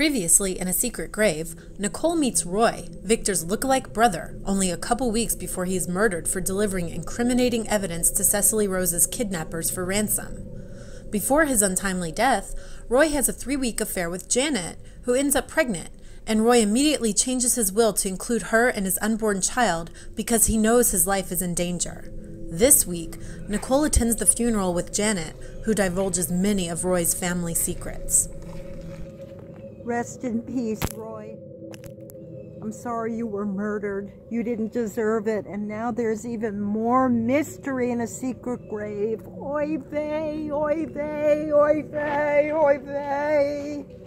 Previously in A Secret Grave, Nicole meets Roy, Victor's lookalike brother, only a couple weeks before he is murdered for delivering incriminating evidence to Cecily Rose's kidnappers for ransom. Before his untimely death, Roy has a 3-week affair with Janet, who ends up pregnant, and Roy immediately changes his will to include her and his unborn child because he knows his life is in danger. This week, Nicole attends the funeral with Janet, who divulges many of Roy's family secrets. Rest in peace, Roy. I'm sorry you were murdered. You didn't deserve it, and now there's even more mystery in A Secret Grave. Oy vey, oy vey, oy vey, oy vey.